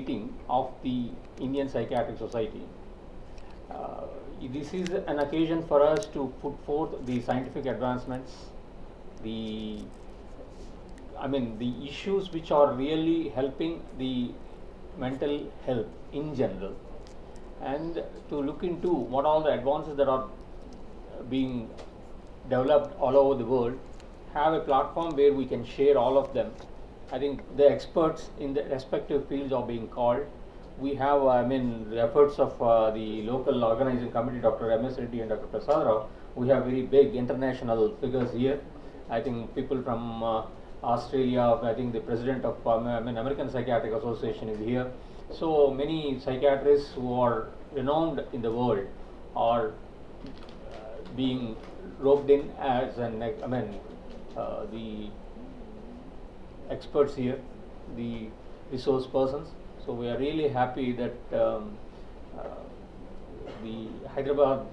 meeting of the Indian Psychiatric Society. This is an occasion for us to put forth the scientific advancements, the issues which are really helping the mental health in general, and to look into what all the advances that are being developed all over the world, have a platform where we can share all of them. I think the experts in the respective fields are being called. We have, the efforts of the local organizing committee, Dr. M.S. Reddy and Dr. Prasad Rao. We have very big international figures here. I think people from Australia, I think the president of American Psychiatric Association is here. So many psychiatrists who are renowned in the world are being roped in as the experts here, the resource persons. So we are really happy that the Hyderabad,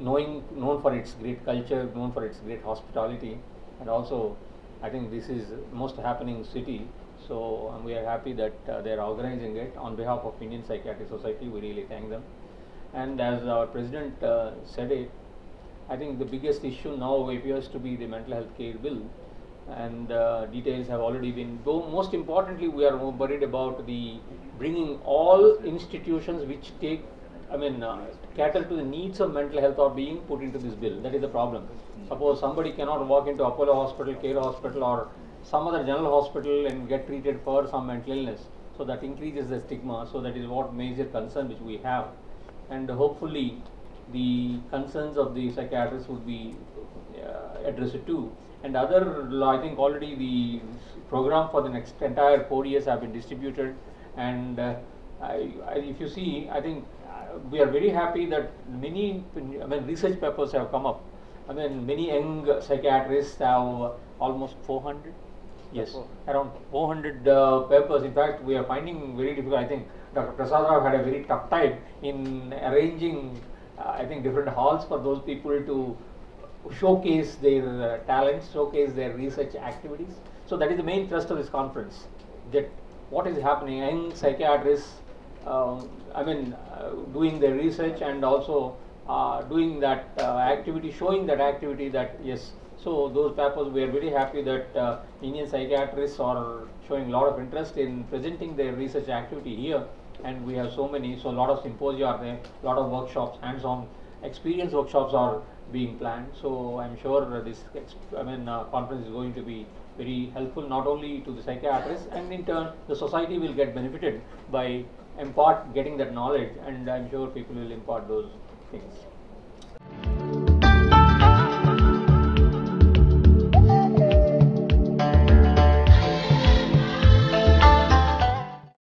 known for its great culture, known for its great hospitality, and also I think this is most happening city. So we are happy that they are organizing it on behalf of Indian Psychiatric Society. We really thank them. And as our president said it, I think the biggest issue now appears to be the mental health care bill, and details have already been. Though most importantly, we are worried about the bringing all institutions which cater to the needs of mental health are being put into this bill. That is the problem. Suppose somebody cannot walk into Apollo Hospital, Care Hospital, or some other general hospital and get treated for some mental illness. So that increases the stigma. So that is what major concern which we have, and hopefully the concerns of the psychiatrists would be addressed too. And other, I think already the program for the next entire 4 years have been distributed, and if you see, I think we are very happy that many research papers have come up. Many young psychiatrists have almost 400, yes, 400. Around 400 papers. In fact, we are finding very difficult. I think Dr. Prasad Rao had a very tough time in arranging I think different halls for those people to showcase their talents, showcase their research activities. So that is the main thrust of this conference, that what is happening, young psychiatrists doing their research, and also doing that activity, showing that activity, that yes. So those papers, we are very happy that Indian psychiatrists are showing a lot of interest in presenting their research activity here. And we have so many, so a lot of symposia are there, a lot of workshops, hands-on experience workshops are being planned. So I'm sure this conference is going to be very helpful, not only to the psychiatrists, and in turn the society will get benefited by getting that knowledge, and I'm sure people will impart those things.